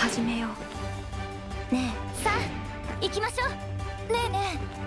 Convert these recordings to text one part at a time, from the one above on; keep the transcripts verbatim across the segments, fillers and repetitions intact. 始めよう。ねえ、さあ行きましょう。ねえねえ、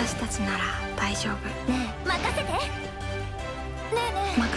私たちなら大丈夫。ねえ、任せて。ねえねえ。